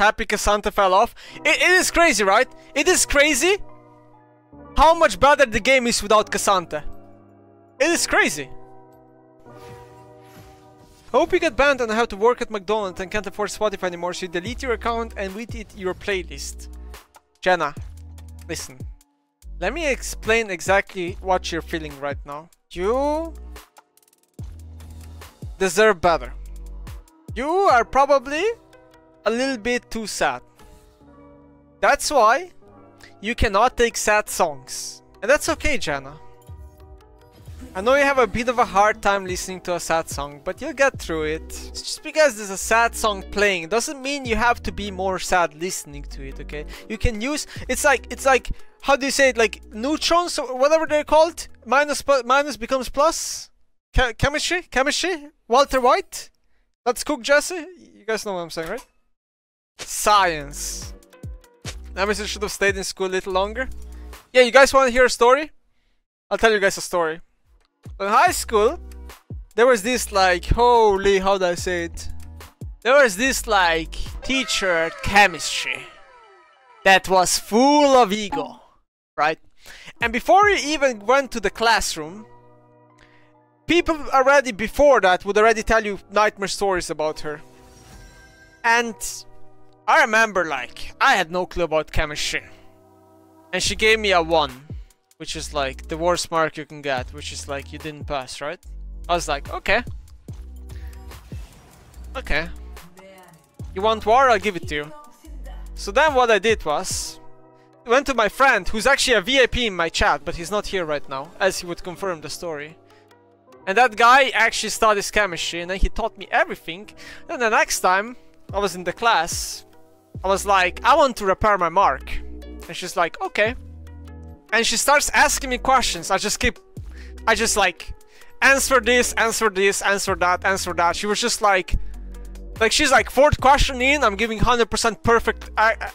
Happy Cassante fell off. It is crazy, right? It is crazy how much better the game is without Cassante. It is crazy. Hope you get banned and have to work at McDonald's and can't afford Spotify anymore, so you delete your account and with it your playlist. Jenna, listen. Let me explain exactly what you're feeling right now. You deserve better. You are probably a little bit too sad. That's why you cannot take sad songs. And that's okay, Jenna. I know you have a bit of a hard time listening to a sad song, but you'll get through it. It's just because there's a sad song playing doesn't mean you have to be more sad listening to it, okay? You can use, it's like how do you say it, like neutrons or whatever they're called? Minus becomes plus? Chemistry? Walter White? Let's cook, Jesse? You guys know what I'm saying, right? Science. Nemesis should have stayed in school a little longer. Yeah, you guys want to hear a story? I'll tell you guys a story. In high school, there was this like, holy, how do I say it? There was this like teacher at chemistry that was full of ego, right? And before he even went to the classroom, people already before that would already tell you nightmare stories about her. And I remember like, I had no clue about chemistry. And she gave me a 1. Which is like the worst mark you can get, which is like you didn't pass, right? I was like, okay. Okay. You want war? I'll give it to you. So then what I did was, I went to my friend, who's actually a VIP in my chat, but he's not here right now, as he would confirm the story. And that guy actually studies chemistry, and then he taught me everything. And the next time I was in the class, I was like, I want to repair my mark. And she's like, okay. And she starts asking me questions. I just like, answer this, answer this, answer that, answer that. She was just like she's like, fourth question in, I'm giving 100% perfect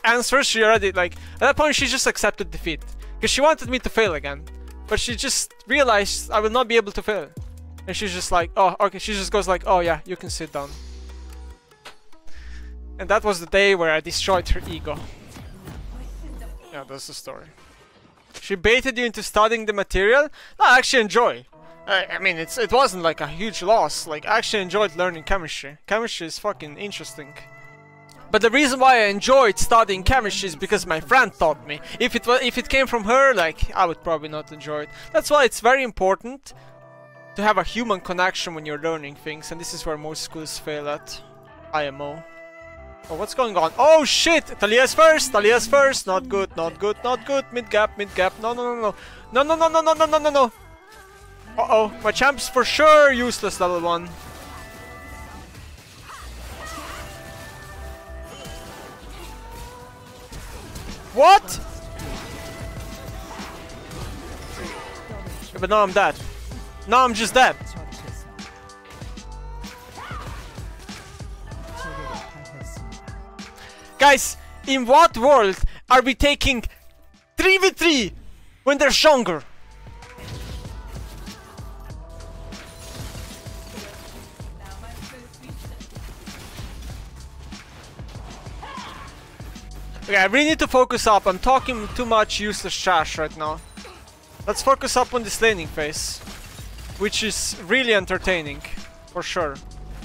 answers. She already like, at that point she just accepted defeat. Because she wanted me to fail again. But she just realized I will not be able to fail. And she's just like, oh, okay. She just goes like, oh yeah, you can sit down. And that was the day where I destroyed her ego. Yeah, that's the story. She baited you into studying the material? No, I actually enjoy. I mean, it wasn't like a huge loss. Like, I actually enjoyed learning chemistry. Chemistry is fucking interesting. But the reason why I enjoyed studying chemistry is because my friend taught me. If it came from her, like, I would probably not enjoy it. That's why it's very important to have a human connection when you're learning things. And this is where most schools fail at. IMO. Oh, what's going on? Oh shit! Taliyah's first! Not good, not good, not good! Mid-gap! No! Uh-oh, my champ's for sure useless, level 1. What?! Yeah, but now I'm dead. Now I'm just dead. Guys, in what world are we taking 3v3 when they're stronger? Okay, I really need to focus up. I'm talking too much useless trash right now. Let's focus up on this laning phase, which is really entertaining, for sure.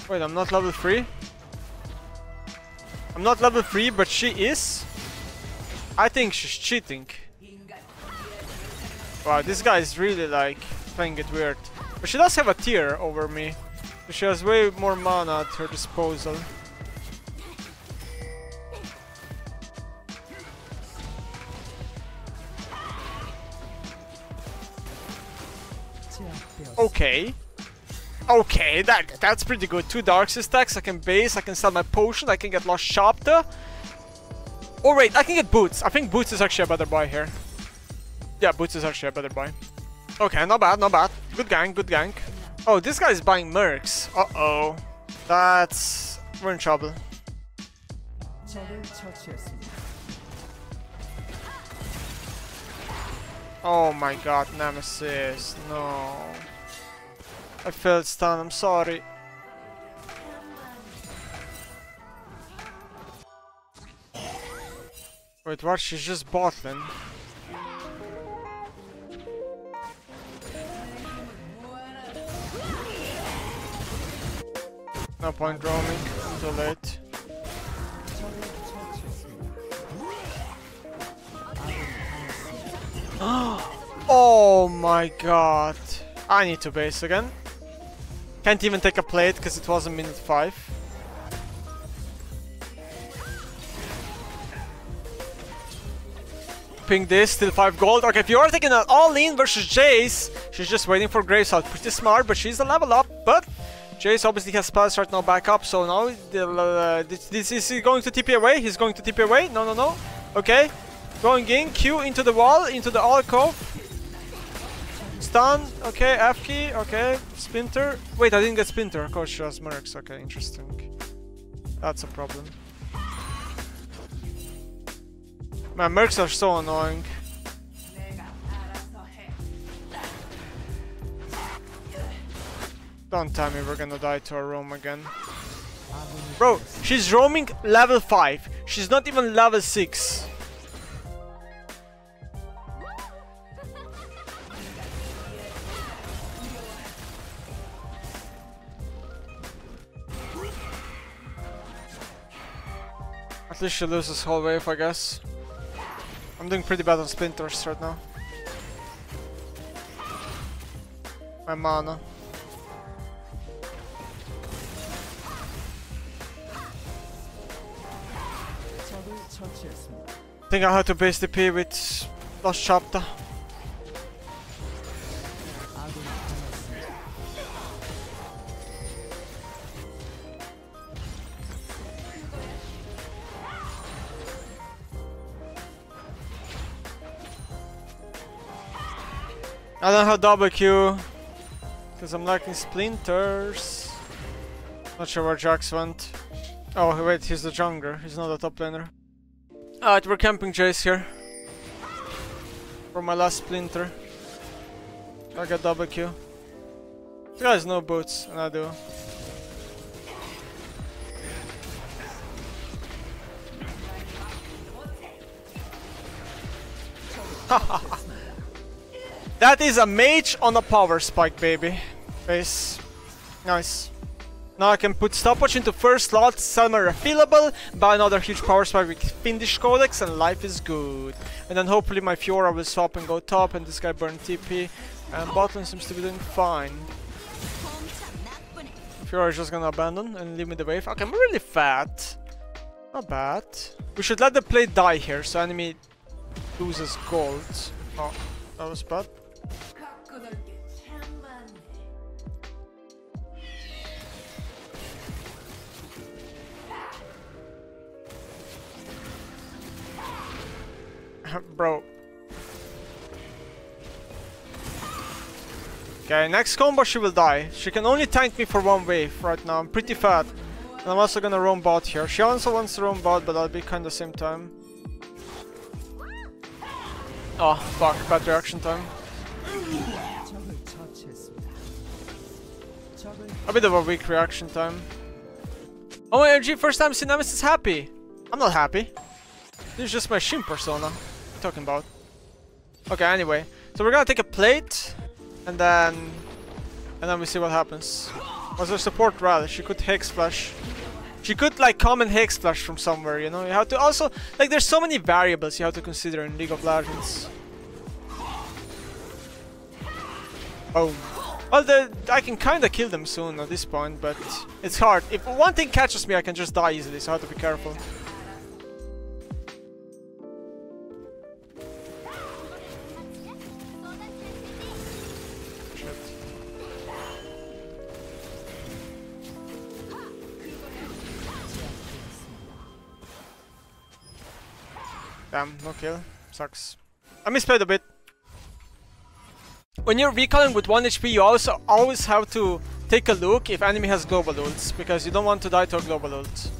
Wait, I'm not level 3? I'm not level 3, but she is. I think she's cheating. Wow, this guy is really like playing it weird. But she does have a tier over me. So she has way more mana at her disposal. Okay. Okay, that's pretty good. 2 Darkseid stacks, I can base, I can sell my potion, I can get Lost Chapter. Oh wait, I can get Boots. I think Boots is actually a better buy here. Yeah, Boots is actually a better buy. Okay, not bad, not bad. Good gang, good gang. Oh, this guy is buying mercs. Uh-oh. That's... we're in trouble. Oh my god, Nemesis. No. I failed stun, I'm sorry. Wait, what? She's just bottling. No point roaming. Too late. Oh my god. I need to base again. Can't even take a plate because it wasn't minute 5. Ping this, still 5 gold. Okay, Fiora taking an all-in versus Jayce. She's just waiting for Graves out. Pretty smart, but she's a level up. But Jayce obviously has spells right now back up, so now this is he going to TP away? He's going to TP away? No, no, no. Okay. Going in, Q into the wall, into the alcove. Stun, okay, F key, okay, Splinter. Wait, I didn't get Splinter. Of course, she has Mercs. Okay, interesting. That's a problem. Man, Mercs are so annoying. Don't tell me we're gonna die to a roam again. Bro, she's roaming level 5. She's not even level 6. At least she loses whole wave, I guess. I'm doing pretty bad on splinters right now. My mana. I think I had to base DP with last chapter. I don't have double Q because I'm lacking splinters. Not sure where Jax went. Oh wait, he's the jungler, he's not a top laner. Alright, we're camping Jayce here for my last splinter. I got double Q. This guy has no boots, and I do. Haha. That is a mage on a power spike, baby. Base. Nice. Now I can put stopwatch into first slot, sell my refillable, buy another huge power spike with Finnish Codex, and life is good. And then hopefully my Fiora will swap and go top, and this guy burn TP. And bottling seems to be doing fine. Fiora is just gonna abandon and leave me the wave. Okay, I'm really fat. Not bad. We should let the play die here, so enemy loses gold. Oh, that was bad. Bro. Okay, next combo she will die. She can only tank me for one wave right now. I'm pretty fat. And I'm also gonna roam bot here. She also wants to roam bot, but I'll be kinda same time. Oh, fuck. Bad reaction time. A bit of a weak reaction time. OMG, first time seeing Nemesis happy. I'm not happy. This is just my shim persona. What are you talking about? Okay, anyway. So we're gonna take a plate. And then we see what happens. Was her support Rell? She could Hex Flash. She could like come and Hex Flash from somewhere, you know? You have to also... Like, there's so many variables you have to consider in League of Legends. Oh. Well, I can kinda kill them soon at this point, but... It's hard. If one thing catches me, I can just die easily, so I have to be careful. Damn, no kill. Sucks. I misplayed a bit. When you're recalling with 1 HP, you also always have to take a look if enemy has global ults, because you don't want to die to a global ult.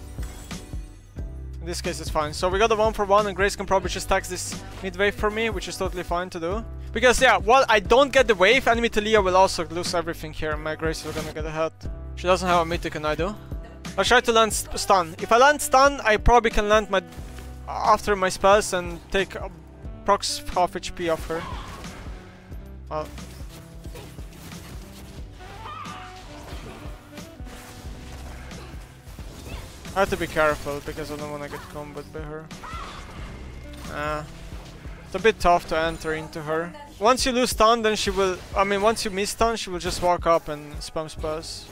In this case, it's fine. So we got a 1-for-1 and Graves can probably just tax this mid-wave for me, which is totally fine to do. Because yeah, while I don't get the wave, enemy Taliyah will also lose everything here and my Graves are gonna get a head. She doesn't have a mythic and I do. I'll try to land stun. If I land stun, I probably can land my... after my spells and take procs half HP off her. I have to be careful because I don't want to get comboed by her. It's a bit tough to enter into her. Once you lose stun, then she will... I mean, once you miss stun, she will just walk up and spam spells.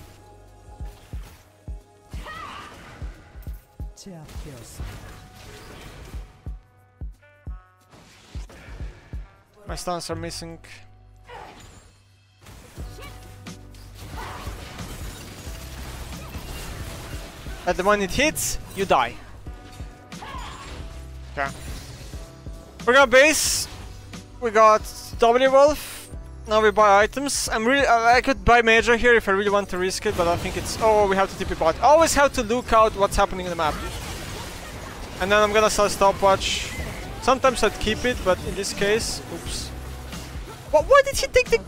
My stuns are missing. At the moment it hits, you die. Okay. We got base. We got W Wolf. Now we buy items. I'm really... I could buy Major here if I really want to risk it, but I think it's... Oh, we have to TP bot. Always have to look out what's happening in the map. And then I'm gonna sell stopwatch. Sometimes I'd keep it, but in this case... Oops. What? Why did he take the...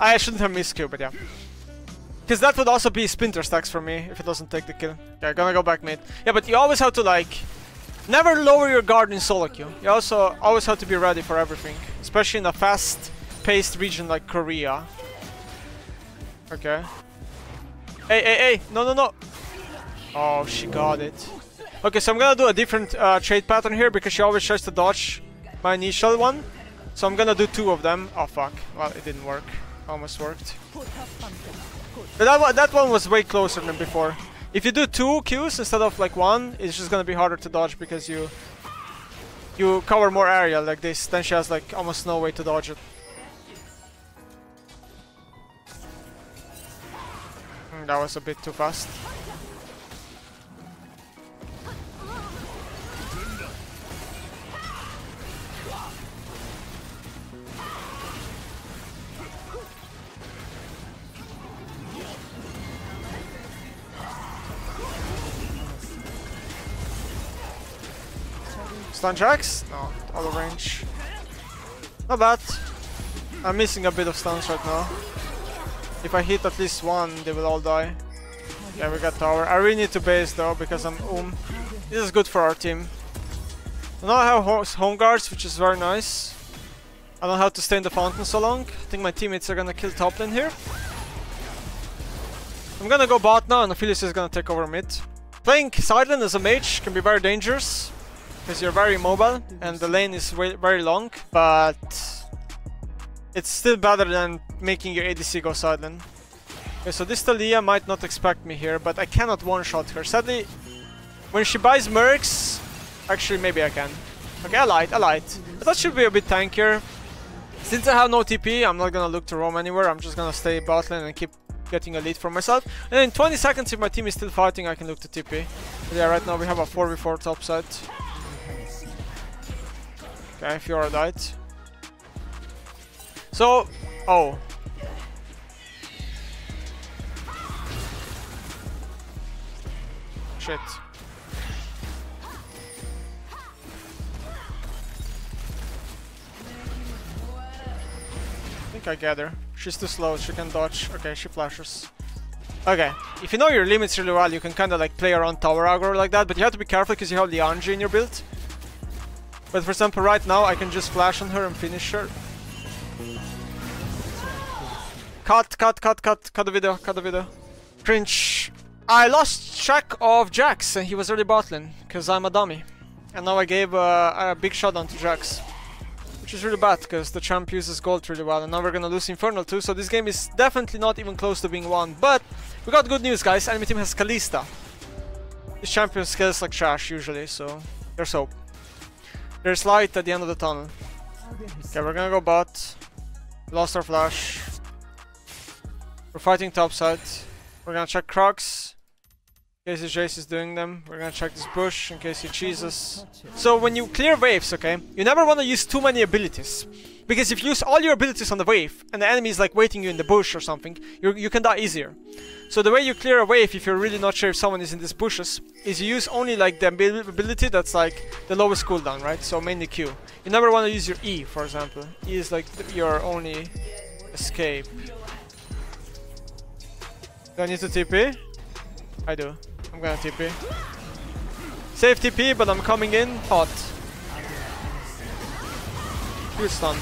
I shouldn't have missed Q, but yeah. Because that would also be Splinter Stacks for me, if it doesn't take the kill. Yeah, gonna go back mid. Yeah, but you always have to, like... Never lower your guard in solo queue. You also always have to be ready for everything. Especially in a fast-paced region like Korea. Okay. Hey, hey, hey! No, no, no! Oh, she got it. Okay, so I'm gonna do a different trade pattern here, because she always tries to dodge my initial one. So I'm gonna do two of them. Oh, fuck. Well, it didn't work. Almost worked. But that one was way closer than before. If you do two Qs instead of like one, it's just gonna be harder to dodge because you cover more area like this. Then she has like almost no way to dodge it. That was a bit too fast. Stun jacks? No, out of range. Not bad. I'm missing a bit of stuns right now. If I hit at least one, they will all die. Yeah, we got tower. I really need to base though, because I'm This is good for our team. Now I have home guards, which is very nice. I don't have to stay in the fountain so long. I think my teammates are gonna kill top lane here. I'm gonna go bot now, and Aphelios is gonna take over mid. Playing side lane as a mage can be very dangerous. Because you're very mobile and the lane is very long, but it's still better than making your ADC go side lane. Okay, so this Taliyah might not expect me here, but I cannot one-shot her. Sadly, when she buys mercs, actually maybe I can. Okay, I lied. I thought she'd be a bit tankier. Since I have no TP, I'm not gonna look to roam anywhere. I'm just gonna stay bot lane and keep getting a lead for myself. And in 20 seconds, if my team is still fighting, I can look to TP. But yeah, right now we have a 4v4 top side. Okay, Fiora died. So, oh. Shit. I think I get her. She's too slow, she can dodge. Okay, she flashes. Okay, if you know your limits really well, you can kinda like play around tower aggro like that, but you have to be careful because you have Lianji in your build. But for example, right now I can just flash on her and finish her. Cut the video, cut the video. Cringe. I lost track of Jax and he was already bot lane, because I'm a dummy. And now I gave a big shutdown to Jax. Which is really bad, because the champ uses gold really well, and now we're gonna lose Infernal too, so this game is definitely not even close to being won. But, we got good news guys, enemy team has Kalista. This champion skills like trash usually, so there's hope. There's light at the end of the tunnel. Okay, we're gonna go bot. Lost our flash. We're fighting topside. We're gonna check Crocs. In case Jayce is doing them. We're gonna check this bush in case he cheeses. So when you clear waves, okay, you never wanna use too many abilities. Because if you use all your abilities on the wave, and the enemy is like waiting you in the bush or something, you can die easier. So the way you clear a wave, if you're really not sure if someone is in these bushes, is you use only like the ability that's like the lowest cooldown, right? So mainly Q. You never want to use your E, for example. E is like your only escape. Do I need to TP? I do. I'm gonna TP. Safe TP, but I'm coming in hot. You stun.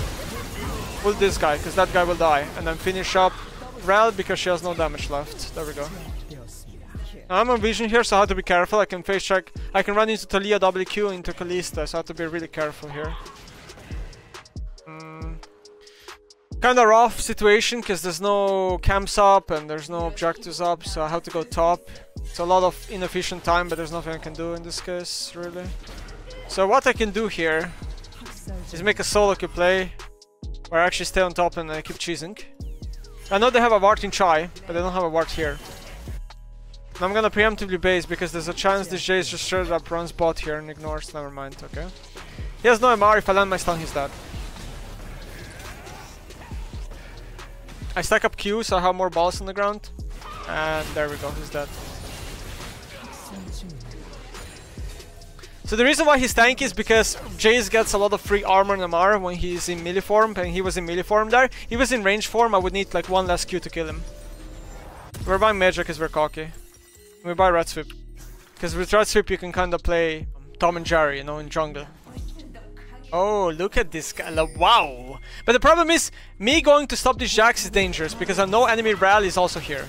Pull this guy, because that guy will die. And then finish up Rell, because she has no damage left. There we go. I'm on vision here, so I have to be careful. I can face check. I can run into Taliyah WQ into Kalista, so I have to be really careful here. Kinda rough situation, because there's no camps up and there's no objectives up, so I have to go top. It's a lot of inefficient time, but there's nothing I can do in this case, really. So what I can do here is make a solo queue play, where I actually stay on top and I keep cheesing. I know they have a ward in Chai, but they don't have a ward here. And I'm gonna preemptively base, because there's a chance this Jayce just straight up runs bot here and ignores, never mind, okay. He has no MR, if I land my stun he's dead. I stack up Q so I have more balls on the ground. And there we go, he's dead. So the reason why he's tanky is because Jayce gets a lot of free armor and MR when he's in melee form, and he was in melee form there. He was in range form, I would need like one less Q to kill him. We're buying Major because we're cocky. We buy Red Sweep. Because with Red Sweep you can kind of play Tom and Jerry, you know, in jungle. Oh, look at this guy. Wow. But the problem is, me going to stop these Jax is dangerous, because I know enemy Rell is also here.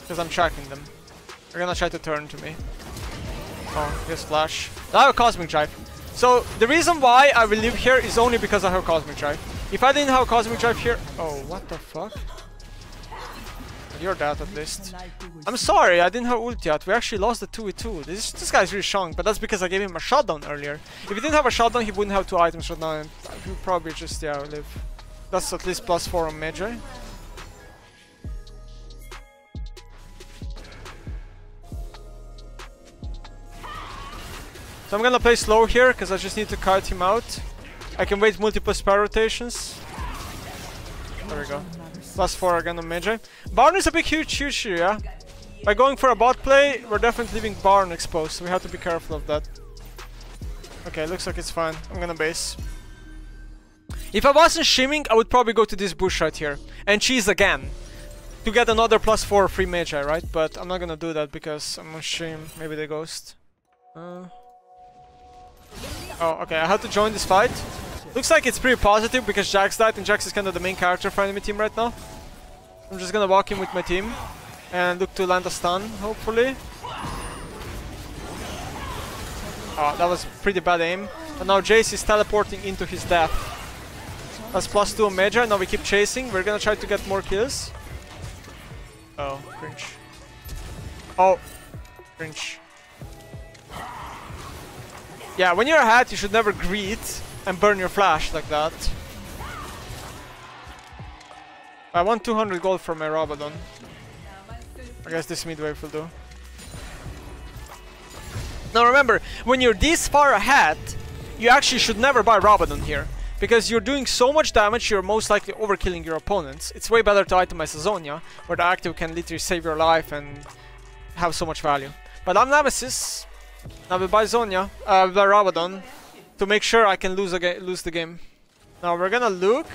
Because I'm tracking them. They're gonna try to turn to me. Oh, here's Flash. I have a Cosmic Drive. So, the reason why I will live here is only because I have a Cosmic Drive. If I didn't have a Cosmic Drive here... Oh, what the fuck? You're dead at least. I'm sorry, I didn't have ult yet. We actually lost the 2v2. This guy's really strong, but that's because I gave him a shutdown earlier. If he didn't have a shutdown, he wouldn't have two items right now, and he would probably just, yeah, live. That's at least +4 on Major. So I'm gonna play slow here, because I just need to kite him out. I can wait multiple spell rotations. There we go. +4 again on Major. Barn is a big huge here, yeah? By going for a bot play, we're definitely leaving Barn exposed, so we have to be careful of that. Okay, looks like it's fine. I'm gonna base. If I wasn't shimming, I would probably go to this bush right here. And cheese again. To get another +4 free Magi, right? But I'm not gonna do that because I'm gonna shim. Maybe they ghost. Oh, okay, I have to join this fight. Looks like it's pretty positive because Jax died and Jax is kind of the main character for enemy team right now. I'm just gonna walk in with my team and look to land a stun, hopefully. Oh, that was pretty bad aim. And now Jayce is teleporting into his death. That's +2 on Major, now we keep chasing. We're gonna try to get more kills. Oh, cringe. Oh, cringe. Yeah, when you're ahead, you should never greed and burn your flash like that. I want 200 gold from my Rabadon. I guess this midwave will do. Now remember, when you're this far ahead, you actually should never buy Rabadon here. Because you're doing so much damage, you're most likely overkilling your opponents. It's way better to itemize Azonia, where the active can literally save your life and have so much value. But I'm Nemesis. Now we buy Zonya, we buy Rabadon. To make sure I can lose the game. Now we're gonna look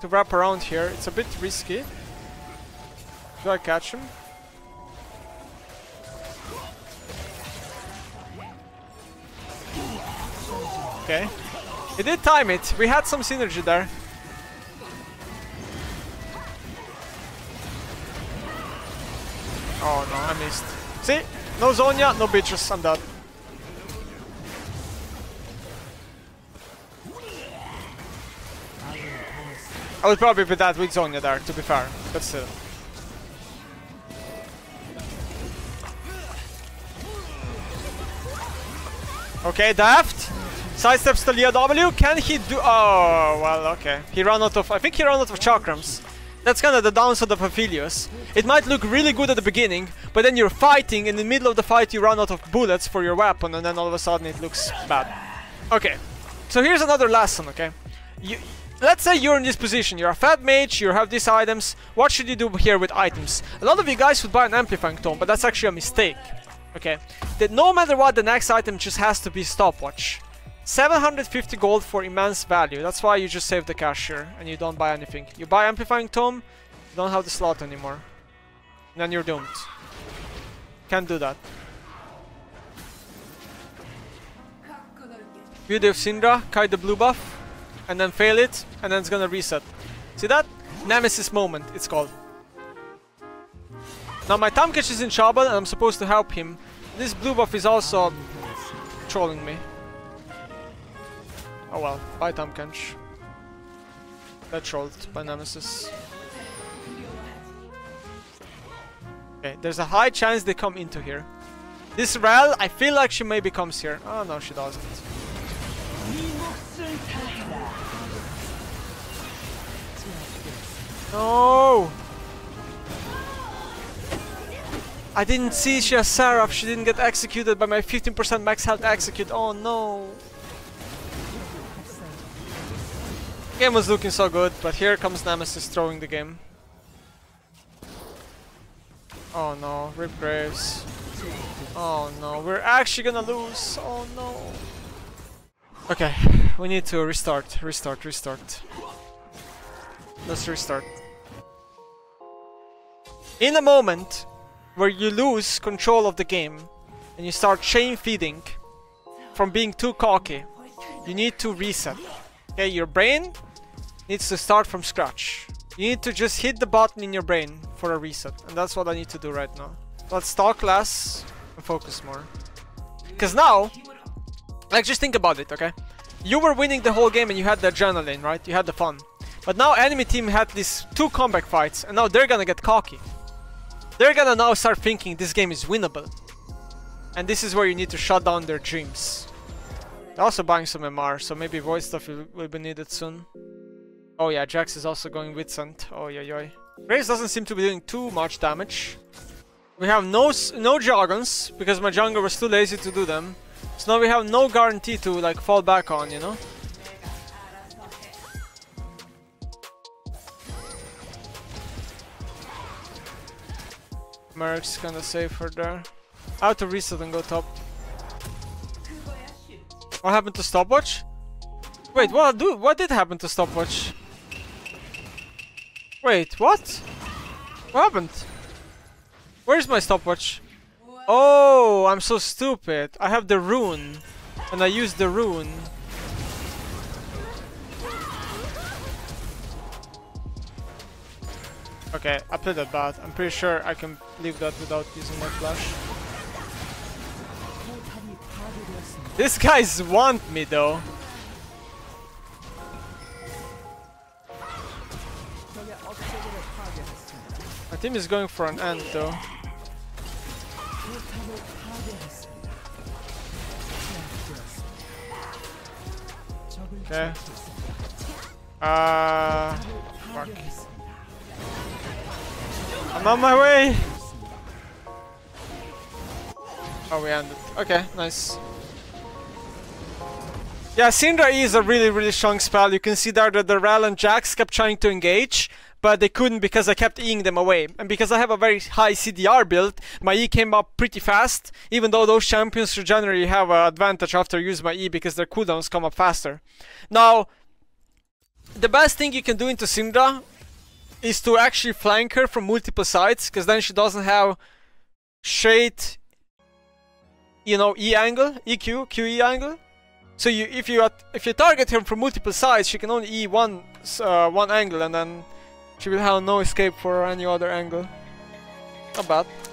to wrap around here. It's a bit risky. Do I catch him? Okay. He did time it. We had some synergy there. Oh no, I missed. See? No Zonya, no bitches. I'm done. I would probably be that with Zonya there, to be fair, but still. Okay, daft. Sidesteps Taliyah W. Can he do... Oh, well, okay. He ran out of... I think he ran out of chakrams. That's kind of the downside of Aphelios. It might look really good at the beginning, but then you're fighting, and in the middle of the fight you run out of bullets for your weapon, and then all of a sudden it looks bad. Okay. So here's another lesson, okay? Let's say you're in this position, you're a fat mage, you have these items, what should you do here with items? A lot of you guys would buy an amplifying tome, but that's actually a mistake. Okay, that no matter what, the next item just has to be stopwatch. 750 gold for immense value, that's why you just save the cash here, and you don't buy anything. You buy amplifying tome, you don't have the slot anymore. And then you're doomed. Can't do that. you diff Syndra, kite the blue buff, and then fail it, and then it's gonna reset. See that? Nemesis moment, it's called. Now my Tahm Kench is in trouble and I'm supposed to help him. This blue buff is also trolling me. Oh well, bye Tahm Kench. Got trolled by Nemesis. Okay, there's a high chance they come into here. This Rell, I feel like she maybe comes here. Oh no, she doesn't. No! I didn't see she has Seraph. She didn't get executed by my 15% max health execute. Oh no! Game was looking so good, but here comes Nemesis throwing the game. Oh no, rip Graves. Oh no, we're actually gonna lose. Oh no. Okay, we need to restart. Let's restart. In a moment where you lose control of the game and you start chain feeding from being too cocky, you need to reset. Okay, your brain needs to start from scratch. You need to just hit the button in your brain for a reset, and that's what I need to do right now. Let's talk less and focus more. Because now, like, just think about it, okay? You were winning the whole game and you had the adrenaline, right? You had the fun. But now enemy team had these two comeback fights and now they're gonna get cocky. They're gonna now start thinking this game is winnable. And this is where you need to shut down their dreams. They're also buying some MR, so maybe void stuff will be needed soon. Oh yeah, Jax is also going with Scent. Oh yo yo. Graves doesn't seem to be doing too much damage. We have no jargons, because my jungler was too lazy to do them. So now we have no guarantee to like fall back on, you know? Merc's kinda safer there. I have to reset and go top. What happened to stopwatch? Wait, what did happen to stopwatch? Wait, what? What happened? Where's my stopwatch? Oh, I'm so stupid. I have the rune. And I used the rune. Okay, I played that bad. I'm pretty sure I can leave that without using my flash. These guys want me though. My team is going for an end though. Okay. Fuck. I'm on my way! Oh, we ended. Okay, nice. Yeah, Syndra is a really strong spell. You can see there that the Rell and Jax kept trying to engage, but they couldn't because I kept E'ing them away. And because I have a very high CDR build, my E came up pretty fast, even though those champions should generally have an advantage after I use my E because their cooldowns come up faster. Now, the best thing you can do into Syndra is to actually flank her from multiple sides, because then she doesn't have shade, you know, E angle, EQ, QE angle. So you, if you target her from multiple sides, she can only E one angle, and then she will have no escape for any other angle. Not bad.